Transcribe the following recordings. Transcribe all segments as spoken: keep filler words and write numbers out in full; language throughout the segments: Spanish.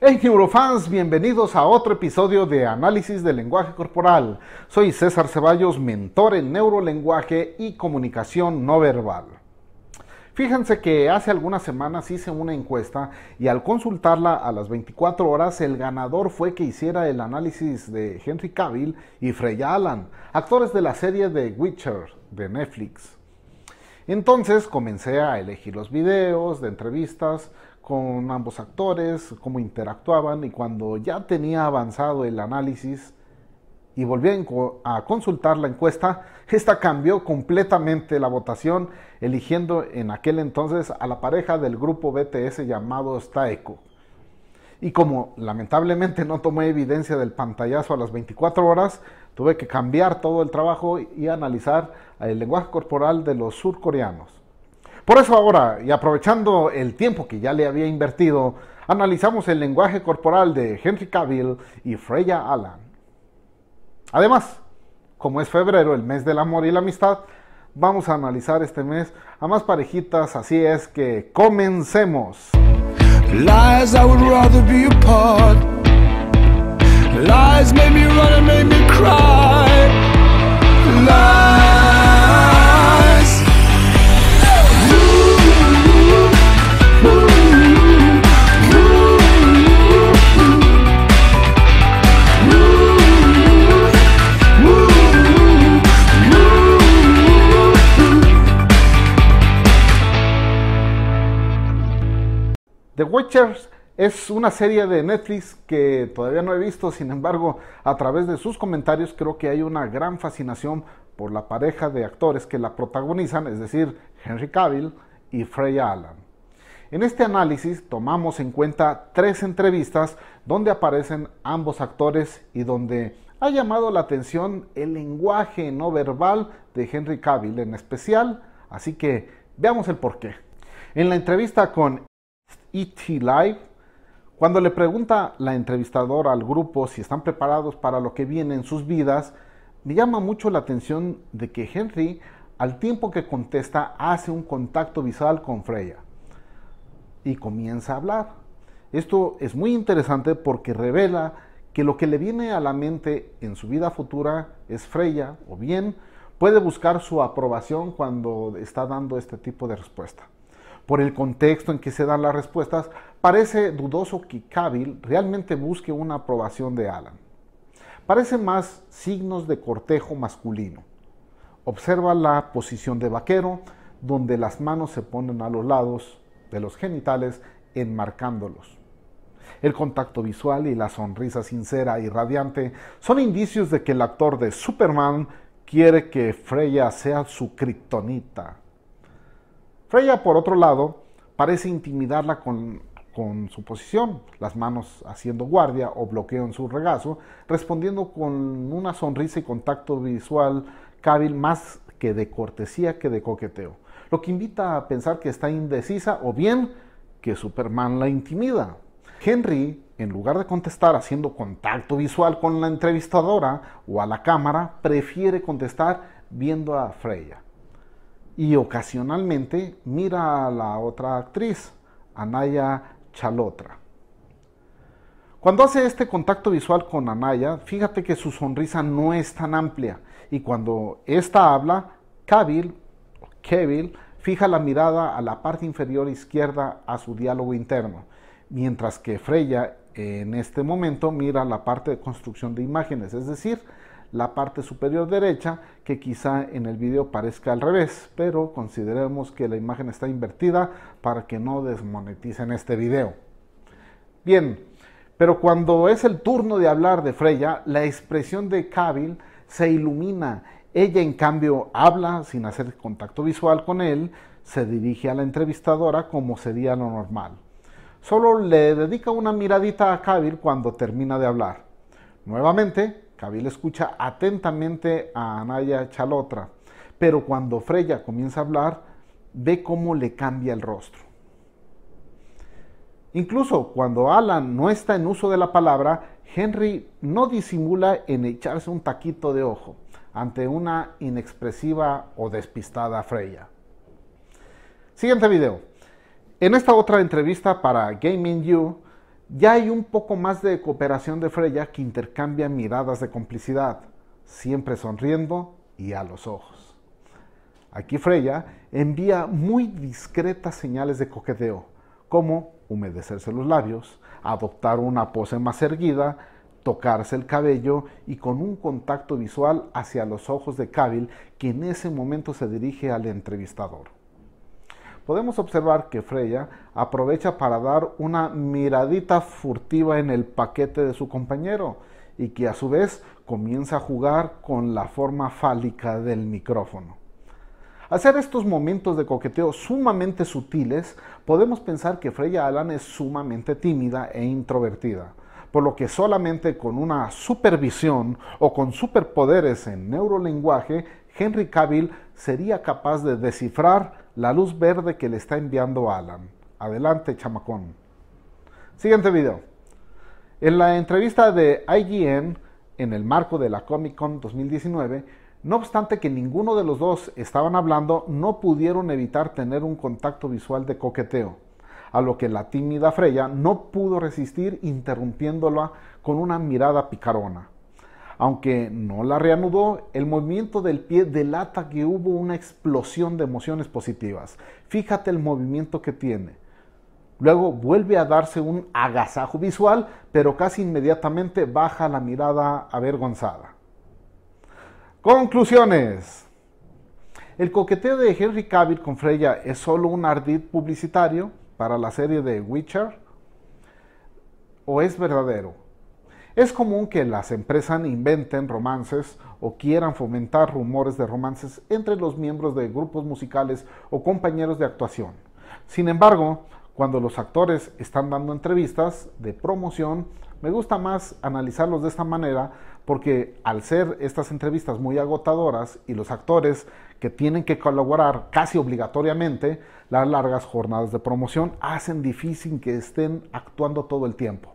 Hey neurofans, bienvenidos a otro episodio de Análisis del Lenguaje Corporal. Soy César Ceballos, mentor en neurolenguaje y comunicación no verbal. Fíjense que hace algunas semanas hice una encuesta y al consultarla a las veinticuatro horas el ganador fue que hiciera el análisis de Henry Cavill y Freya Allan, actores de la serie The Witcher de Netflix. Entonces comencé a elegir los videos de entrevistas con ambos actores, cómo interactuaban, y cuando ya tenía avanzado el análisis y volví a consultar la encuesta, esta cambió completamente la votación, eligiendo en aquel entonces a la pareja del grupo B T S llamado Taeko. Y como lamentablemente no tomé evidencia del pantallazo a las veinticuatro horas, tuve que cambiar todo el trabajo y analizar el lenguaje corporal de los surcoreanos. Por eso ahora, y aprovechando el tiempo que ya le había invertido, analizamos el lenguaje corporal de Henry Cavill y Freya Allan. Además, como es febrero, el mes del amor y la amistad, vamos a analizar este mes a más parejitas, así es que comencemos. Lies, I would rather be apart. Lies made me run and made me cry. Lies. The Witcher es una serie de Netflix que todavía no he visto, sin embargo, a través de sus comentarios creo que hay una gran fascinación por la pareja de actores que la protagonizan, es decir, Henry Cavill y Freya Allan. En este análisis tomamos en cuenta tres entrevistas donde aparecen ambos actores y donde ha llamado la atención el lenguaje no verbal de Henry Cavill en especial, así que veamos el porqué. En la entrevista con E T Live, cuando le pregunta la entrevistadora al grupo si están preparados para lo que viene en sus vidas, me llama mucho la atención de que Henry, al tiempo que contesta, hace un contacto visual con Freya y comienza a hablar. Esto es muy interesante porque revela que lo que le viene a la mente en su vida futura es Freya, o bien puede buscar su aprobación cuando está dando este tipo de respuesta. Por el contexto en que se dan las respuestas, parece dudoso que Cavill realmente busque una aprobación de Allan. Parece más signos de cortejo masculino. Observa la posición de vaquero, donde las manos se ponen a los lados de los genitales, enmarcándolos. El contacto visual y la sonrisa sincera y radiante son indicios de que el actor de Superman quiere que Freya sea su kriptonita. Freya, por otro lado, parece intimidarla con, con su posición, las manos haciendo guardia o bloqueo en su regazo, respondiendo con una sonrisa y contacto visual Cavill más que de cortesía que de coqueteo, lo que invita a pensar que está indecisa o bien que Superman la intimida. Henry, en lugar de contestar haciendo contacto visual con la entrevistadora o a la cámara, prefiere contestar viendo a Freya. Y ocasionalmente mira a la otra actriz, Anaya Chalotra. Cuando hace este contacto visual con Anaya, fíjate que su sonrisa no es tan amplia. Y cuando esta habla, Cavill, o Cavill fija la mirada a la parte inferior izquierda a su diálogo interno, mientras que Freya en este momento mira la parte de construcción de imágenes, es decir, la parte superior derecha, que quizá en el video parezca al revés, pero consideremos que la imagen está invertida para que no desmoneticen este video. Bien, pero cuando es el turno de hablar de Freya, la expresión de Cavill se ilumina. Ella, en cambio, habla sin hacer contacto visual con él, se dirige a la entrevistadora como sería lo normal. Solo le dedica una miradita a Cavill cuando termina de hablar. Nuevamente, Cavill escucha atentamente a Anaya Chalotra, pero cuando Freya comienza a hablar, ve cómo le cambia el rostro. Incluso cuando Allan no está en uso de la palabra, Henry no disimula en echarse un taquito de ojo ante una inexpresiva o despistada Freya. Siguiente video. En esta otra entrevista para Gaming You, Ya hay un poco más de cooperación de Freya, que intercambia miradas de complicidad, siempre sonriendo y a los ojos. Aquí Freya envía muy discretas señales de coqueteo, como humedecerse los labios, adoptar una pose más erguida, tocarse el cabello y con un contacto visual hacia los ojos de Cavill, que en ese momento se dirige al entrevistador. Podemos observar que Freya aprovecha para dar una miradita furtiva en el paquete de su compañero y que a su vez comienza a jugar con la forma fálica del micrófono. Al hacer estos momentos de coqueteo sumamente sutiles, podemos pensar que Freya Allan es sumamente tímida e introvertida, por lo que solamente con una supervisión o con superpoderes en neurolenguaje, Henry Cavill sería capaz de descifrar la luz verde que le está enviando Allan. Adelante, chamacón. Siguiente video. En la entrevista de I G N, en el marco de la Comic Con dos mil diecinueve, no obstante que ninguno de los dos estaban hablando, no pudieron evitar tener un contacto visual de coqueteo, a lo que la tímida Freya no pudo resistir interrumpiéndola con una mirada picarona. Aunque no la reanudó, el movimiento del pie delata que hubo una explosión de emociones positivas. Fíjate el movimiento que tiene. Luego vuelve a darse un agasajo visual, pero casi inmediatamente baja la mirada avergonzada. Conclusiones. El coqueteo de Henry Cavill con Freya es solo un ardid publicitario para la serie de Witcher, ¿o es verdadero? Es común que las empresas inventen romances o quieran fomentar rumores de romances entre los miembros de grupos musicales o compañeros de actuación. Sin embargo, cuando los actores están dando entrevistas de promoción, me gusta más analizarlos de esta manera, porque al ser estas entrevistas muy agotadoras y los actores que tienen que colaborar casi obligatoriamente, las largas jornadas de promoción hacen difícil que estén actuando todo el tiempo.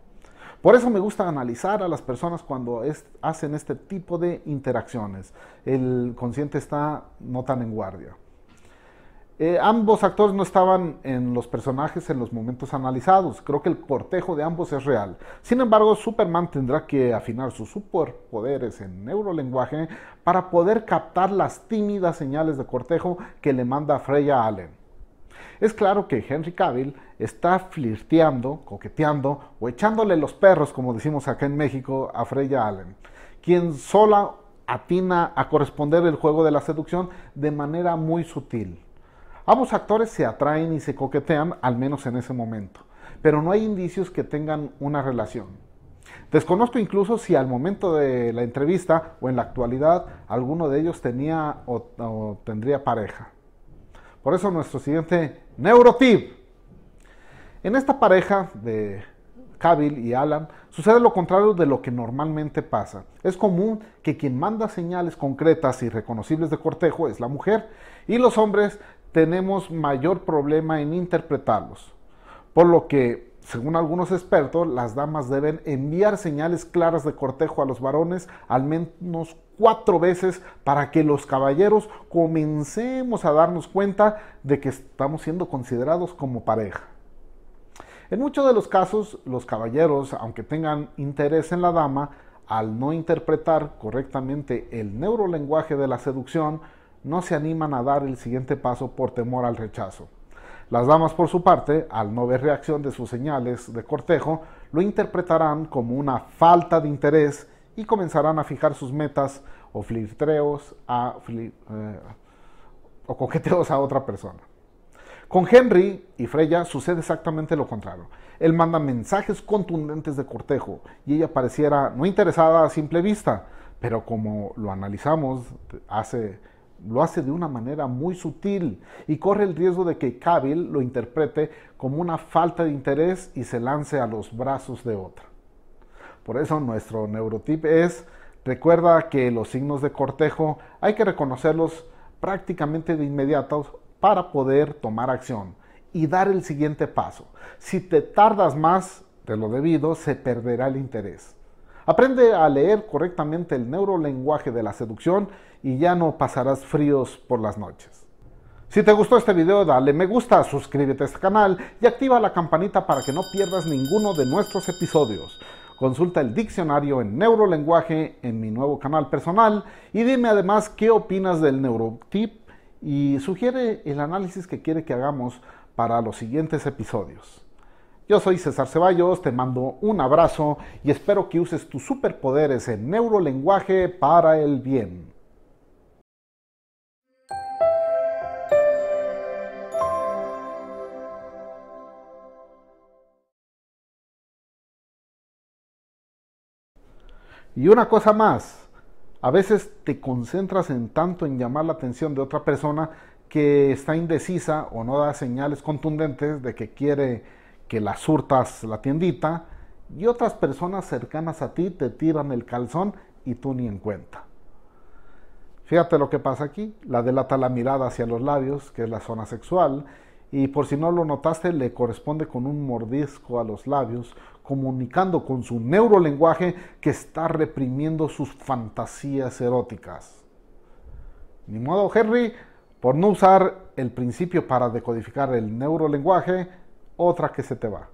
Por eso me gusta analizar a las personas cuando es, hacen este tipo de interacciones. El consciente está no tan en guardia. Eh, ambos actores no estaban en los personajes en los momentos analizados. Creo que el cortejo de ambos es real. Sin embargo, Superman tendrá que afinar sus superpoderes en neurolenguaje para poder captar las tímidas señales de cortejo que le manda Freya Allan. Es claro que Henry Cavill está flirteando, coqueteando o echándole los perros, como decimos acá en México, a Freya Allan, quien sola atina a corresponder el juego de la seducción de manera muy sutil. Ambos actores se atraen y se coquetean, al menos en ese momento, pero no hay indicios que tengan una relación. Desconozco incluso si al momento de la entrevista o en la actualidad alguno de ellos tenía o, o tendría pareja. Por eso nuestro siguiente neurotip. En esta pareja de Cavill y Allan sucede lo contrario de lo que normalmente pasa. Es común que quien manda señales concretas y reconocibles de cortejo es la mujer, y los hombres tenemos mayor problema en interpretarlos. Por lo que, según algunos expertos, las damas deben enviar señales claras de cortejo a los varones al menos cuatro veces para que los caballeros comencemos a darnos cuenta de que estamos siendo considerados como pareja. En muchos de los casos, los caballeros, aunque tengan interés en la dama, al no interpretar correctamente el neurolenguaje de la seducción, no se animan a dar el siguiente paso por temor al rechazo. Las damas, por su parte, al no ver reacción de sus señales de cortejo, lo interpretarán como una falta de interés y comenzarán a fijar sus metas o flirteos a flir, eh, o coqueteos a otra persona. Con Henry y Freya sucede exactamente lo contrario. Él manda mensajes contundentes de cortejo y ella pareciera no interesada a simple vista, pero como lo analizamos hace Lo hace de una manera muy sutil y corre el riesgo de que Cavill lo interprete como una falta de interés y se lance a los brazos de otra. Por eso nuestro neurotip es: recuerda que los signos de cortejo hay que reconocerlos prácticamente de inmediato para poder tomar acción y dar el siguiente paso. Si te tardas más de lo debido, se perderá el interés. Aprende a leer correctamente el neurolenguaje de la seducción y ya no pasarás fríos por las noches. Si te gustó este video, dale me gusta, suscríbete a este canal y activa la campanita para que no pierdas ninguno de nuestros episodios. Consulta el diccionario en neurolenguaje en mi nuevo canal personal y dime además qué opinas del neurotip y sugiere el análisis que quiere que hagamos para los siguientes episodios. Yo soy César Ceballos, te mando un abrazo y espero que uses tus superpoderes en neurolenguaje para el bien. Y una cosa más, a veces te concentras en tanto en llamar la atención de otra persona que está indecisa o no da señales contundentes de que quiere que la surtas la tiendita y otras personas cercanas a ti te tiran el calzón y tú ni en cuenta. Fíjate lo que pasa aquí, la delata la mirada hacia los labios, que es la zona sexual, y por si no lo notaste, le corresponde con un mordisco a los labios, comunicando con su neurolenguaje que está reprimiendo sus fantasías eróticas. Ni modo, Henry, por no usar el principio para decodificar el neurolenguaje, otra que se te va.